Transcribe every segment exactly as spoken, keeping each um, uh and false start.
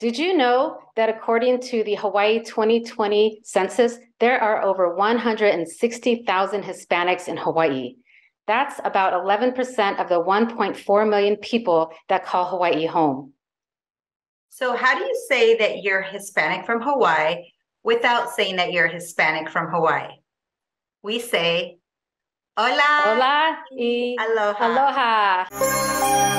Did you know that according to the Hawaii twenty twenty census, there are over one hundred sixty thousand Hispanics in Hawaii? That's about eleven percent of the one point four million people that call Hawaii home. So how do you say that you're Hispanic from Hawaii without saying that you're Hispanic from Hawaii? We say, Hola, Hola y Aloha. Aloha.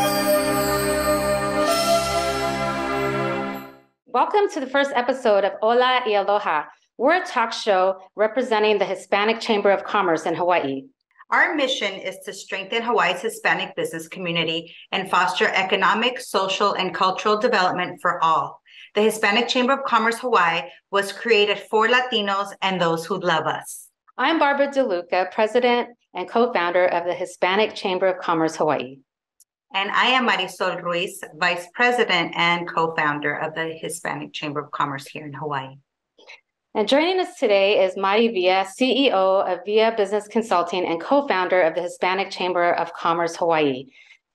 Welcome to the first episode of Hola y Aloha. We're a talk show representing the Hispanic Chamber of Commerce in Hawaii. Our mission is to strengthen Hawaii's Hispanic business community and foster economic, social, and cultural development for all. The Hispanic Chamber of Commerce Hawaii was created for Latinos and those who love us. I'm Barbara De Lucca, president and co-founder of the Hispanic Chamber of Commerce Hawaii. And I am Marisol Ruiz, vice president and co-founder of the Hispanic Chamber of Commerce here in Hawaii. And joining us today is Mari Villa, C E O of Villa Business Consulting and co-founder of the Hispanic Chamber of Commerce Hawaii.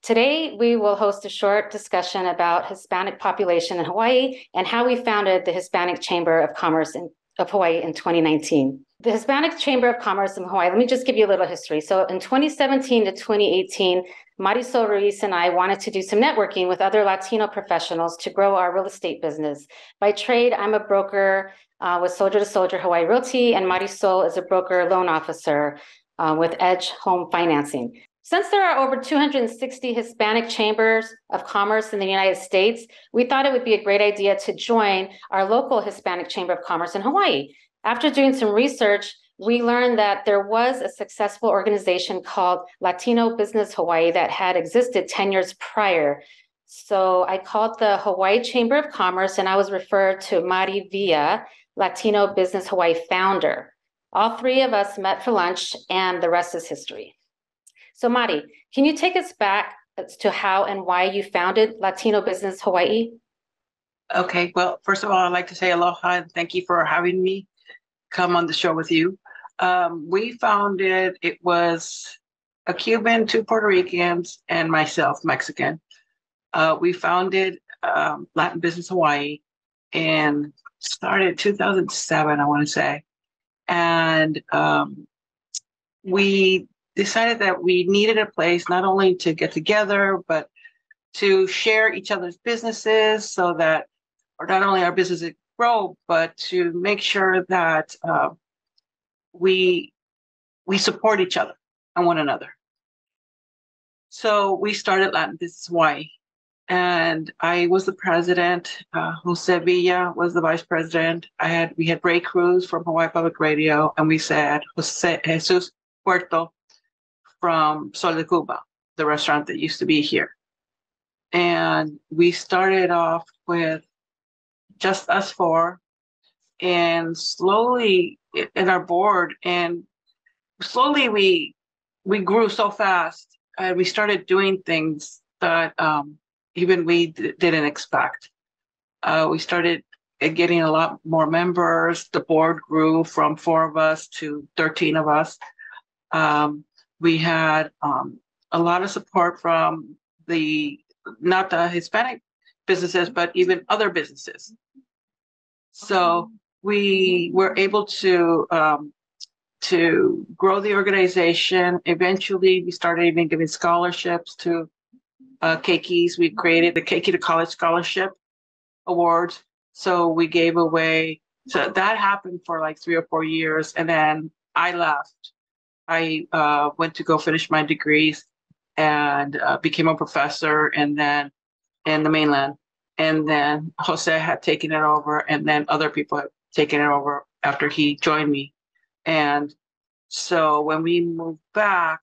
Today, we will host a short discussion about Hispanic population in Hawaii and how we founded the Hispanic Chamber of Commerce in of Hawaii in twenty nineteen. The Hispanic Chamber of Commerce in Hawaii, let me just give you a little history. So in twenty seventeen to twenty eighteen, Marisol Ruiz and I wanted to do some networking with other Latino professionals to grow our real estate business. By trade, I'm a broker uh, with Soldier to Soldier Hawaii Realty, and Marisol is a broker loan officer uh, with Edge Home Financing. Since there are over two hundred sixty Hispanic chambers of commerce in the United States, we thought it would be a great idea to join our local Hispanic Chamber of Commerce in Hawaii. After doing some research, we learned that there was a successful organization called Latino Business Hawaii that had existed ten years prior. So I called the Hawaii Chamber of Commerce, and I was referred to Mari Villa, Latino Business Hawaii founder. All three of us met for lunch, and the rest is history. So Mari, can you take us back as to how and why you founded Latino Business Hawaii? Okay, well, first of all, I'd like to say aloha and thank you for having me come on the show with you. Um, we founded, it was a Cuban, two Puerto Ricans, and myself, Mexican. Uh, we founded um, Latin Business Hawaii and started two thousand seven, I want to say. And um, we decided that we needed a place not only to get together, but to share each other's businesses so that, or not only our businesses grow, but to make sure that uh, we we support each other and one another. So we started Latin Business Hawaii, and I was the president. Uh, Jose Villa was the vice president. I had we had Ray Cruz from Hawaii Public Radio, and we said Jose Jesus Puerto from Sol de Cuba, the restaurant that used to be here. And we started off with just us four, and slowly in our board, and slowly we we grew so fast, and we started doing things that um, even we d didn't expect. Uh, we started getting a lot more members. The board grew from four of us to thirteen of us. Um, We had um, a lot of support from the, not the Hispanic businesses, but even other businesses. So we were able to, um, to grow the organization. Eventually, we started even giving scholarships to uh, Keikis. We created the Keiki to College Scholarship Awards. So we gave away, so that happened for like three or four years. And then I left. I uh, went to go finish my degrees and uh, became a professor, and then in the mainland. And then Jose had taken it over, and then other people had taken it over after he joined me. And so when we moved back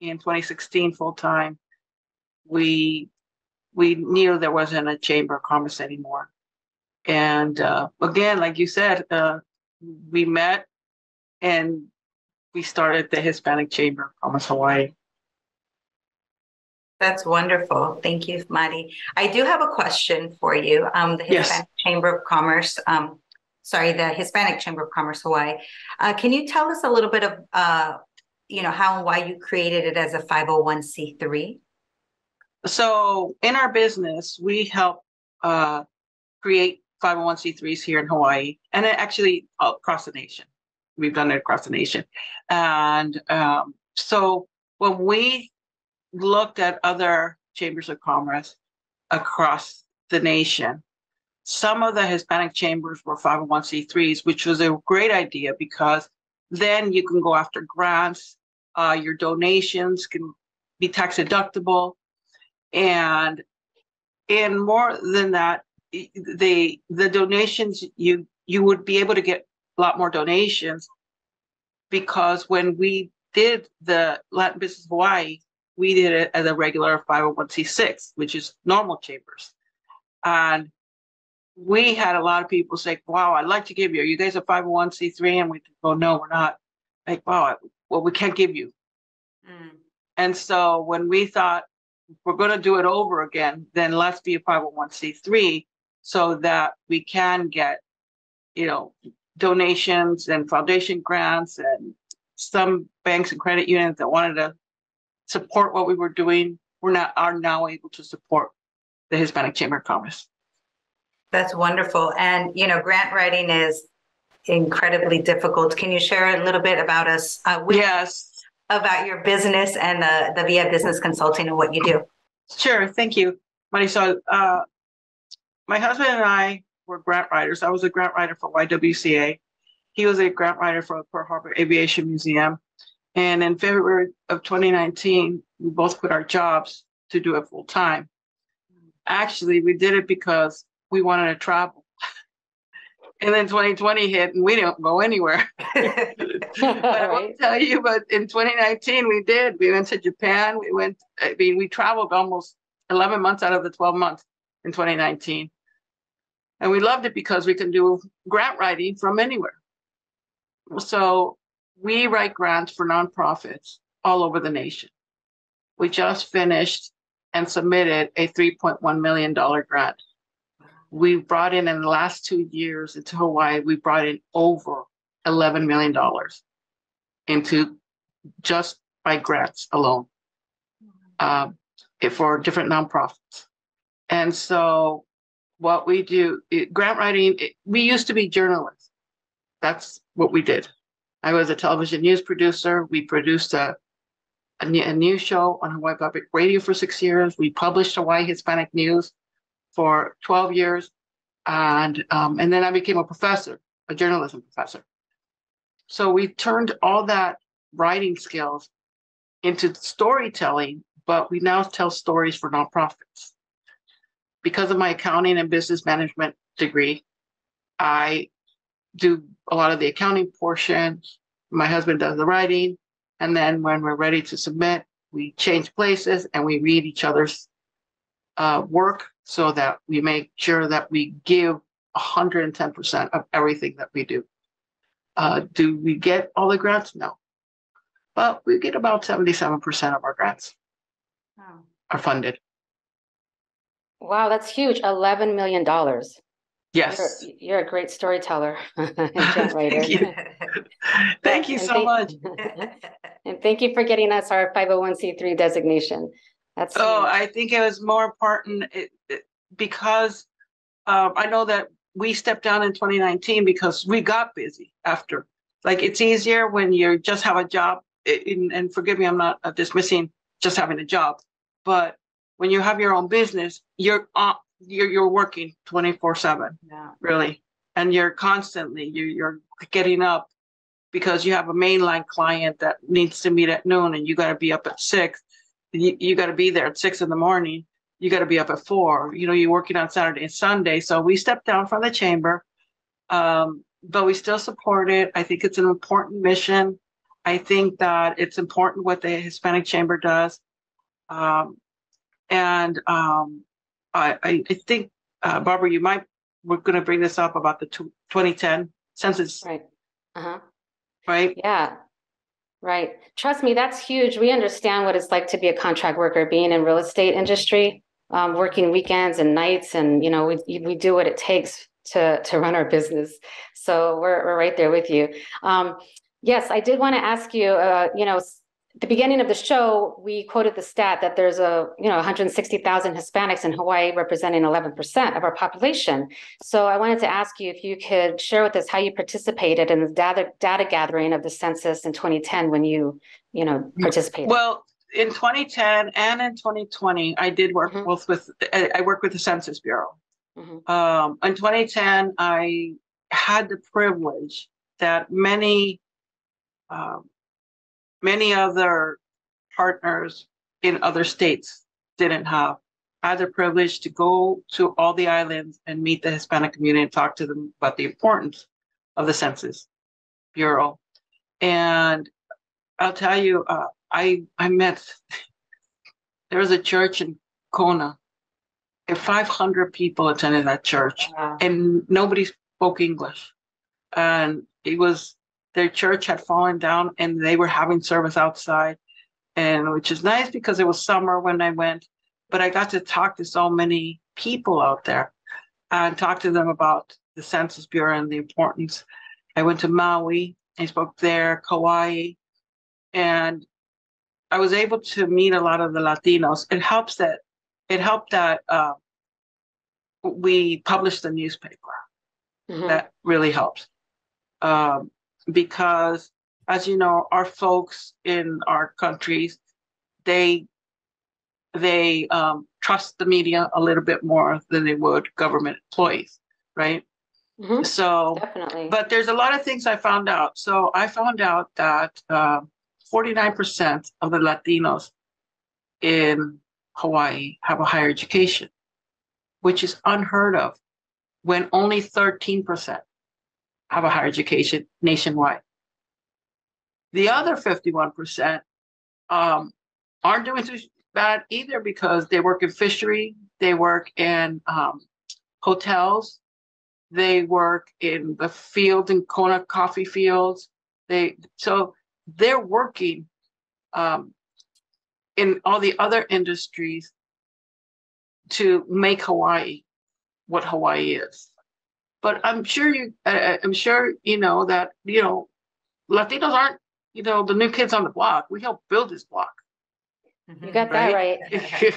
in twenty sixteen full time, we we knew there wasn't a Chamber of Commerce anymore. And uh, again, like you said, uh, we met and we started the Hispanic Chamber of Commerce Hawaii. That's wonderful. Thank you, Mari. I do have a question for you. Um, the Hispanic yes. Chamber of Commerce, um, sorry, the Hispanic Chamber of Commerce Hawaii. Uh, can you tell us a little bit of, uh, you know, how and why you created it as a five oh one c three? So in our business, we help uh, create five oh one c threes here in Hawaii, and actually across the nation. We've done it across the nation. And um, so when we looked at other chambers of commerce across the nation, some of the Hispanic chambers were five oh one c threes, which was a great idea because then you can go after grants, uh, your donations can be tax deductible. And and more than that, the the donations, you you would be able to get a lot more donations, because when we did the Latin Business Hawaii, we did it as a regular five oh one c six, which is normal chambers. And we had a lot of people say, wow, I'd like to give you. Are you guys a five oh one c three? And we go, no, we're not. Like, wow, well, we can't give you. Mm. And so when we thought we're going to do it over again, then let's be a five oh one c three so that we can get, you know, donations and foundation grants and some banks and credit unions that wanted to support what we were doing were not, are now able to support the Hispanic Chamber of Commerce. That's wonderful. And, you know, grant writing is incredibly difficult. Can you share a little bit about us? Uh, with, yes. About your business and the, the Via Business Consulting and what you do. Sure. Thank you, Marisol. Uh, my husband and I were grant writers. I was a grant writer for Y W C A. He was a grant writer for the Pearl Harbor Aviation Museum. And in February of twenty nineteen, we both quit our jobs to do it full time. Actually, we did it because we wanted to travel. And then twenty twenty hit and we didn't go anywhere. But I won't tell you, but in twenty nineteen, we did. We went to Japan. We went, I mean, we traveled almost eleven months out of the twelve months in twenty nineteen. And we loved it because we can do grant writing from anywhere. So we write grants for nonprofits all over the nation. We just finished and submitted a three point one million dollars grant. We brought in, in the last two years into Hawaii, we brought in over eleven million dollars into just by grants alone uh, for different nonprofits. And so what we do, it, grant writing, it, we used to be journalists. That's what we did. I was a television news producer. We produced a, a, a news show on Hawaii Public Radio for six years. We published Hawaii Hispanic News for twelve years, and um, and then I became a professor, a journalism professor. So we turned all that writing skills into storytelling, but we now tell stories for nonprofits. Because of my accounting and business management degree, I do a lot of the accounting portion. My husband does the writing, and then when we're ready to submit, we change places and we read each other's uh, work, so that we make sure that we give one hundred ten percent of everything that we do. Uh, do we get all the grants? No. But we get about seventy-seven percent of our grants wow. are funded. Wow, that's huge, eleven million dollars. Yes. You're, you're a great storyteller and generator. Thank you, thank you so thank, much. And thank you for getting us our five oh one c three designation. That's oh, huge. I think it was more important it, it, because um, I know that we stepped down in twenty nineteen because we got busy after. Like, it's easier when you just have a job. In, and forgive me, I'm not uh, dismissing just having a job. But when you have your own business, you're uh, you're, you're working twenty-four seven, yeah. really. And you're constantly, you're, you're getting up because you have a mainline client that needs to meet at noon and you got to be up at six. You, you got to be there at six in the morning. You got to be up at four. You know, you're working on Saturday and Sunday. So we stepped down from the chamber, um, but we still support it. I think it's an important mission. I think that it's important what the Hispanic Chamber does. Um, and um, I, I think, uh, Barbara, you might, we're going to bring this up about the twenty ten census. Right. Uh-huh. Right? Yeah. Right. Trust me, that's huge. We understand what it's like to be a contract worker, being in real estate industry, um, working weekends and nights. And, you know, we we do what it takes to, to run our business. So we're, we're right there with you. Um, yes, I did want to ask you, uh, you know, the beginning of the show, we quoted the stat that there's a, you know, one hundred sixty thousand Hispanics in Hawaii representing eleven percent of our population. So I wanted to ask you if you could share with us how you participated in the data, data gathering of the census in twenty ten when you, you know, participated. Well, in twenty ten and in twenty twenty, I did work mm-hmm. with, with I worked with the Census Bureau. Mm-hmm. Um, in twenty ten, I had the privilege that many, um, many other partners in other states didn't have. I had the privilege to go to all the islands and meet the Hispanic community and talk to them about the importance of the Census Bureau. And I'll tell you, uh, I, I met, there was a church in Kona, and five hundred people attended that church, wow. and nobody spoke English. And it was, their church had fallen down and they were having service outside, and which is nice because it was summer when I went, but I got to talk to so many people out there and talk to them about the Census Bureau and the importance. I went to Maui, I spoke there, Kauai, and I was able to meet a lot of the Latinos. It helps that it helped that uh, we published the newspaper. Mm-hmm. That really helps. Um, because, as you know, our folks in our countries, they they um, trust the media a little bit more than they would government employees, right? Mm-hmm. So, definitely. But there's a lot of things I found out. So I found out that uh, forty-nine percent of the Latinos in Hawaii have a higher education, which is unheard of, when only thirteen percent have a higher education nationwide. The other fifty-one percent um, aren't doing too bad either, because they work in fishery, they work in um, hotels, they work in the fields, in Kona coffee fields. They so they're working um, in all the other industries to make Hawaii what Hawaii is. But I'm sure you, I, I'm sure you know that, you know, Latinos aren't, you know, the new kids on the block. We helped build this block. You got that right.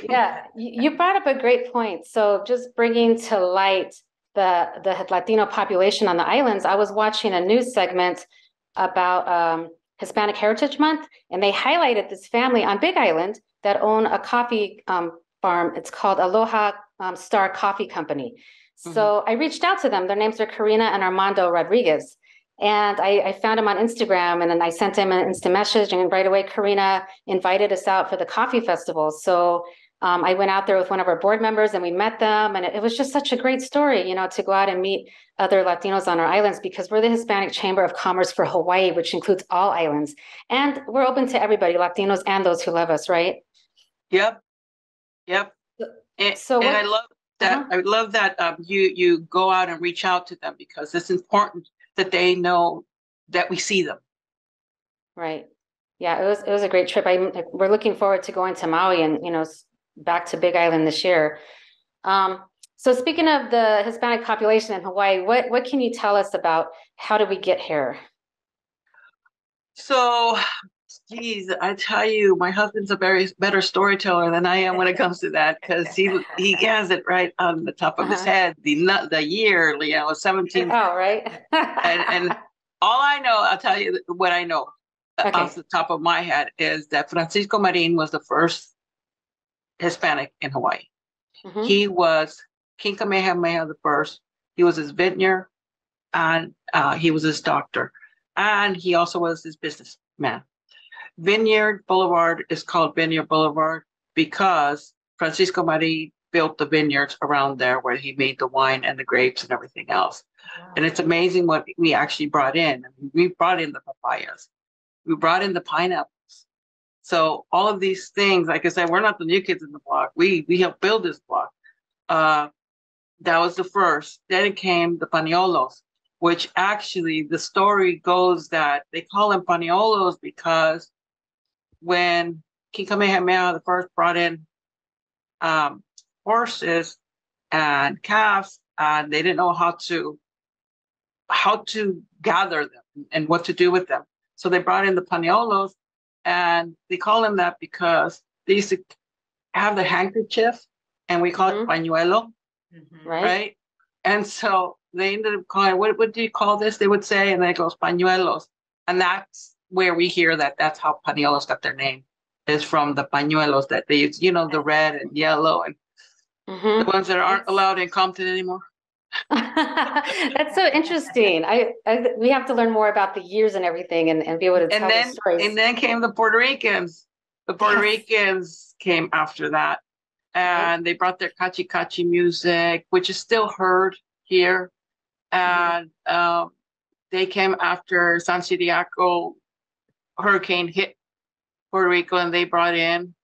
Yeah, you brought up a great point. So just bringing to light the the Latino population on the islands, I was watching a news segment about um, Hispanic Heritage Month, and they highlighted this family on Big Island that own a coffee um, farm. It's called Aloha um, Star Coffee Company. So mm-hmm. I reached out to them. Their names are Karina and Armando Rodriguez. And I, I found him on Instagram, and then I sent him an instant message, and right away Karina invited us out for the coffee festival. So um, I went out there with one of our board members and we met them, and it, it was just such a great story, you know, to go out and meet other Latinos on our islands, because we're the Hispanic Chamber of Commerce for Hawaii, which includes all islands. And we're open to everybody, Latinos and those who love us, right? Yep. Yep. And, so what, and I love that. Uh-huh. I love that um, you you go out and reach out to them, because it's important that they know that we see them. Right. Yeah. It was it was a great trip. I we're looking forward to going to Maui and, you know, back to Big Island this year. Um, so speaking of the Hispanic population in Hawaii, what what can you tell us about how did we get here? So. Geez, I tell you, my husband's a very better storyteller than I am when it comes to that, because he he has it right on the top of uh-huh. his head. The the year, you know, seventeen. Oh, right. and and all I know, I'll tell you what I know okay. off the top of my head is that Francisco Marin was the first Hispanic in Hawaii. Mm-hmm. He was King Kamehameha the first. He was his vintner, and uh, he was his doctor, and he also was his businessman. Vineyard Boulevard is called Vineyard Boulevard because Francisco Marin built the vineyards around there where he made the wine and the grapes and everything else. Wow. And it's amazing what we actually brought in. I mean, we brought in the papayas. We brought in the pineapples. So all of these things, like I said, we're not the new kids in the block. We we helped build this block. Uh, that was the first. Then came the pañuelos, which actually the story goes that they call them pañuelos because when King Kamehameha the first brought in um, horses and calves, and they didn't know how to how to gather them and what to do with them, so they brought in the pañuelos, And they call them that because they used to have the handkerchief, and we call mm-hmm. it pañuelo, mm-hmm. right? right? And so they ended up calling, what, what do you call this? They would say, and then it goes pañuelos. And that's where we hear that that's how pañuelos got their name, is from the pañuelos that they use, you know, the red and yellow and mm-hmm. the ones that aren't that's... allowed in Compton anymore. That's so interesting. I, I we have to learn more about the years and everything, and, and be able to tell and then, the stories. And then came the Puerto Ricans. The Puerto yes. Ricans came after that, and okay. they brought their Kachi Kachi music, which is still heard here. And mm-hmm. um, they came after San Ciriaco hurricane hit Puerto Rico, and they brought in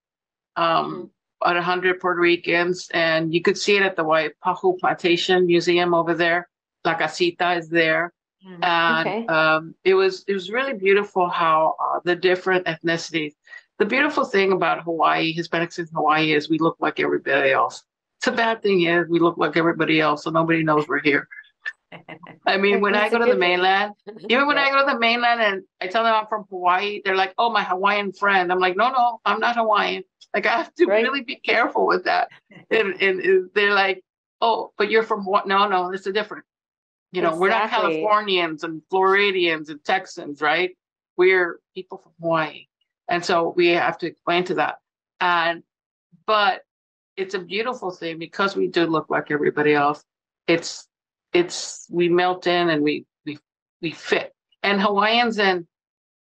um, mm-hmm. about one hundred Puerto Ricans, and you could see it at the Waipahu Plantation Museum over there. La Casita is there. Mm-hmm. And okay. um, it was it was really beautiful how uh, the different ethnicities. The beautiful thing about Hawaii, Hispanics in Hawaii, is we look like everybody else. The bad thing is we look like everybody else, so nobody knows we're here. I mean, when I go to the mainland, even when yeah. I go to the mainland and I tell them I'm from Hawaii, they're like, oh, my Hawaiian friend. I'm like, no, no, I'm not Hawaiian. Like, I have to right. really be careful with that. And, and, and they're like, oh, but you're from what? No, no, it's a different. You know, exactly. We're not Californians and Floridians and Texans, right? We're people from Hawaii. And so we have to explain to that. And, but it's a beautiful thing because we do look like everybody else. It's, It's we melt in and we we we fit. And Hawaiians and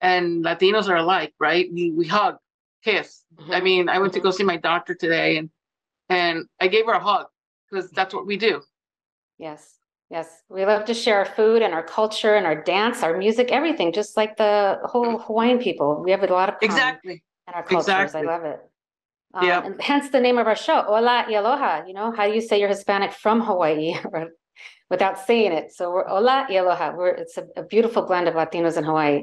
and Latinos are alike, right? We we hug, kiss. Mm-hmm. I mean, I went mm-hmm. to go see my doctor today, and and I gave her a hug because that's what we do. Yes, yes, we love to share our food and our culture and our dance, our music, everything. Just like the whole Hawaiian people, we have a lot of common exactly and our cultures. Exactly. I love it. Um, yeah, and hence the name of our show, Hola y Aloha. You know, how do you say you're Hispanic from Hawaii? Without saying it. So we're Hola y Aloha. We're, it's a, a beautiful blend of Latinos in Hawaii.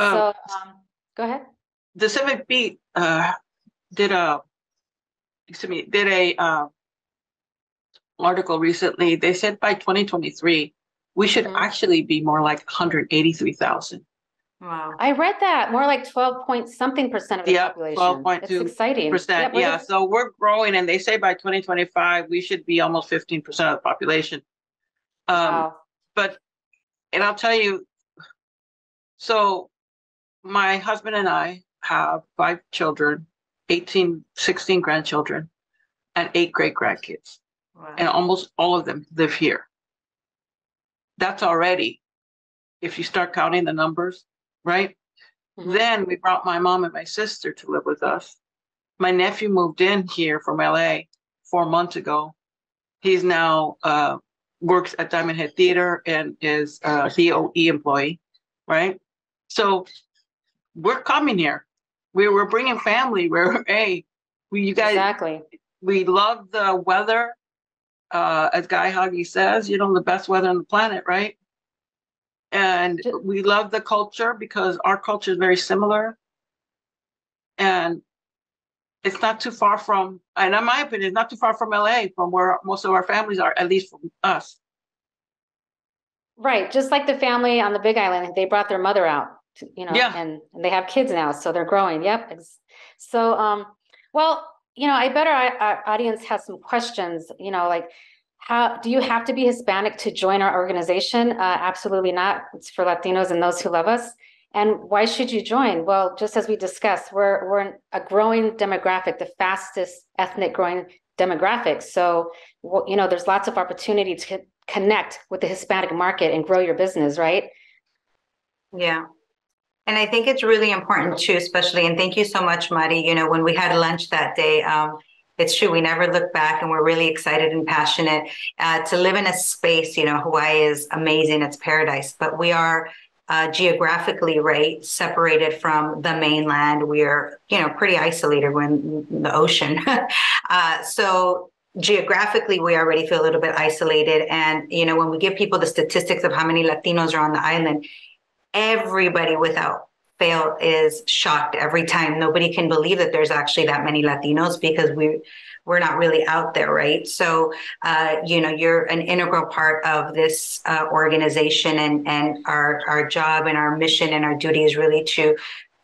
Um, so um, go ahead. The Civic Beat uh, did a, excuse me, did a uh, article recently. They said by twenty twenty-three, we should mm-hmm. actually be more like one hundred eighty-three thousand. Wow. I read that. More like twelve point something percent of the yep, population. twelve point two percent. It's exciting. Yep, yeah, is- so we're growing. And they say by twenty twenty-five, we should be almost fifteen percent of the population. Um, wow. But, and I'll tell you, so my husband and I have five children, eighteen, sixteen grandchildren, and eight great grandkids. Wow. And almost all of them live here. That's already, if you start counting the numbers, right? Mm-hmm. Then we brought my mom and my sister to live with us. My nephew moved in here from L A four months ago. He's now, uh, works at Diamond Head Theater and is a D O E employee, right? So we're coming here. We we're bringing family. We're hey, we you guys. Exactly. We love the weather, uh, as Guy Hagi says. You know, the best weather on the planet, right? And we love the culture because our culture is very similar, and it's not too far from, and in my opinion, it's not too far from L A, from where most of our families are, at least from us. Right. Just like the family on the Big Island, they brought their mother out, to, you know, yeah. and, and they have kids now, so they're growing. Yep. So, um, well, you know, I bet our, our audience has some questions, you know, like, how do you have to be Hispanic to join our organization? Uh, absolutely not. It's for Latinos and those who love us. And why should you join? Well, just as we discussed, we're we're a growing demographic, the fastest ethnic growing demographic. So, well, you know, there's lots of opportunity to co- connect with the Hispanic market and grow your business, right? Yeah. And I think it's really important too, especially, and thank you so much, Mari. You know, when we had lunch that day, um, it's true, we never look back, and we're really excited and passionate uh, to live in a space. You know, Hawaii is amazing. It's paradise, but we are Uh, geographically, right, separated from the mainland. We're, you know, pretty isolated. We're in the ocean. uh, so geographically, we already feel a little bit isolated. And, you know, when we give people the statistics of how many Latinos are on the island, everybody without fail is shocked every time. Nobody can believe that there's actually that many Latinos because we we're not really out there, right? So, uh, you know, you're an integral part of this uh, organization, and, and our, our job and our mission and our duty is really to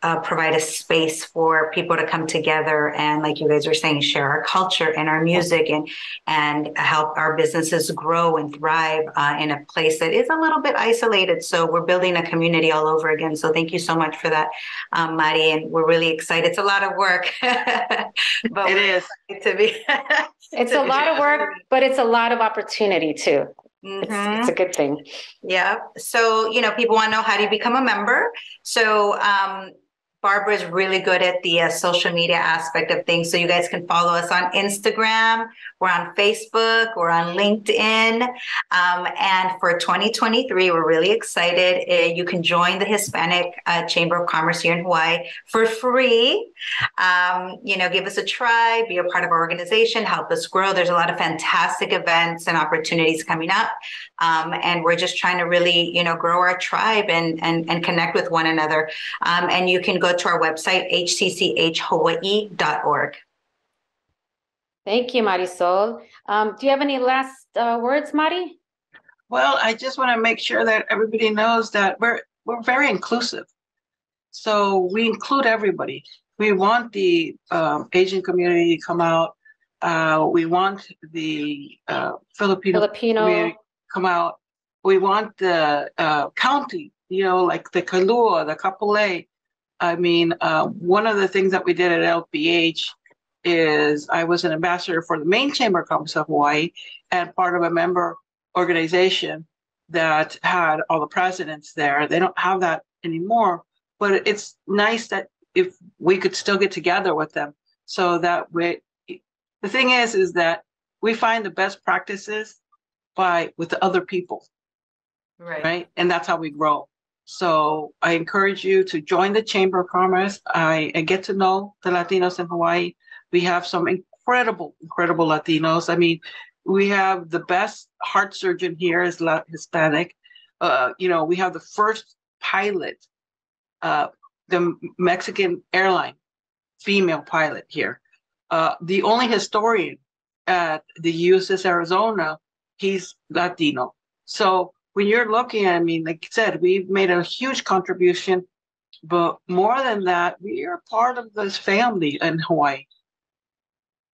uh, provide a space for people to come together and, like you guys were saying, share our culture and our music and and help our businesses grow and thrive uh, in a place that is a little bit isolated. So we're building a community all over again. So thank you so much for that, um, Mari, and we're really excited. It's a lot of work. but it is. To be it's to a be lot of work, but it's a lot of opportunity too. Mm-hmm. It's, it's a good thing. Yeah. So, you know, people want to know, how do you become a member? So um, Barbara is really good at the uh, social media aspect of things. So you guys can follow us on Instagram. We're on Facebook. We're on LinkedIn. Um, and for twenty twenty-three, we're really excited. Uh, you can join the Hispanic uh, Chamber of Commerce here in Hawaii for free. Um, you know, give us a try, be a part of our organization, help us grow. There's a lot of fantastic events and opportunities coming up. Um, and we're just trying to really, you know, grow our tribe and, and, and connect with one another. Um, and you can go to our website, h c c h hawaii dot org. Thank you, Marisol. Um, do you have any last uh, words, Mari? Well, I just want to make sure that everybody knows that we're we're very inclusive. So we include everybody. We want the um, Asian community to come out. Uh, we want the uh, Filipino, Filipino community to come out. We want the uh, county, you know, like the Kalua, the Kapolei. I mean, uh, one of the things that we did at L P H is I was an ambassador for the main Chamber of Commerce of Hawaii and part of a member organization that had all the presidents there. They don't have that anymore, but it's nice that if we could still get together with them. So that way, the thing is, is that we find the best practices by with the other people, right? right? And that's how we grow. So I encourage you to join the Chamber of Commerce. I, I get to know the Latinos in Hawaii. We have some incredible, incredible Latinos. I mean, we have the best heart surgeon here is Hispanic. Uh, you know, we have the first pilot, uh, the Mexican airline, female pilot here. Uh, the only historian at the U S S Arizona, he's Latino. So when you're looking, I mean, like I said, we've made a huge contribution, but more than that, we are part of this family in Hawaii.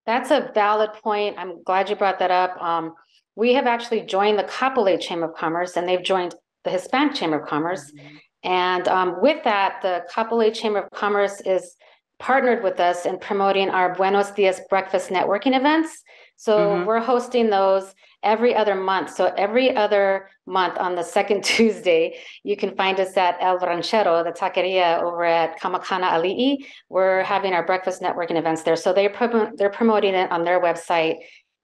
That's a valid point. I'm glad you brought that up. Um, we have actually joined the Kapolei Chamber of Commerce, and they've joined the Hispanic Chamber of Commerce. Mm-hmm. And um, with that, the Kapolei Chamber of Commerce is partnered with us in promoting our Buenos Dias breakfast networking events. So mm-hmm. we're hosting those every other month. So every other month on the second Tuesday, you can find us at El Ranchero, the taqueria over at Kamakana Ali'i. We're having our breakfast networking events there. So they're, prom- they're promoting it on their website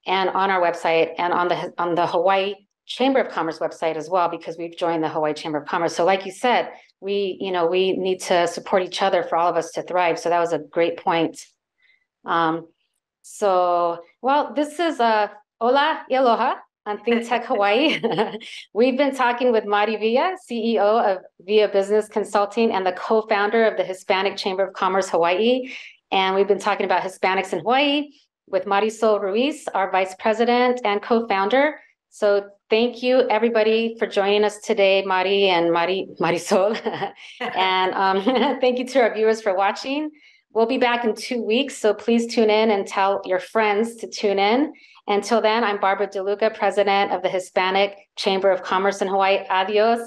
and on our website and on the, on the Hawaii Chamber of Commerce website as well, because we've joined the Hawaii Chamber of Commerce. So like you said, we, you know, we need to support each other for all of us to thrive. So that was a great point. Um, so, well, this is a, Hola y Aloha on Think Tech Hawaii. We've been talking with Mari Villa, C E O of Villa Business Consulting and the co-founder of the Hispanic Chamber of Commerce Hawaii. And we've been talking about Hispanics in Hawaii with Marisol Ruiz, our vice president and co-founder. So thank you, everybody, for joining us today, Mari and Mari Marisol. And um, thank you to our viewers for watching. We'll be back in two weeks, so please tune in and tell your friends to tune in. Until then, I'm Barbara De Lucca, president of the Hispanic Chamber of Commerce in Hawaii. Adios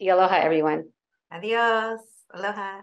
y aloha, everyone. Adios. Aloha.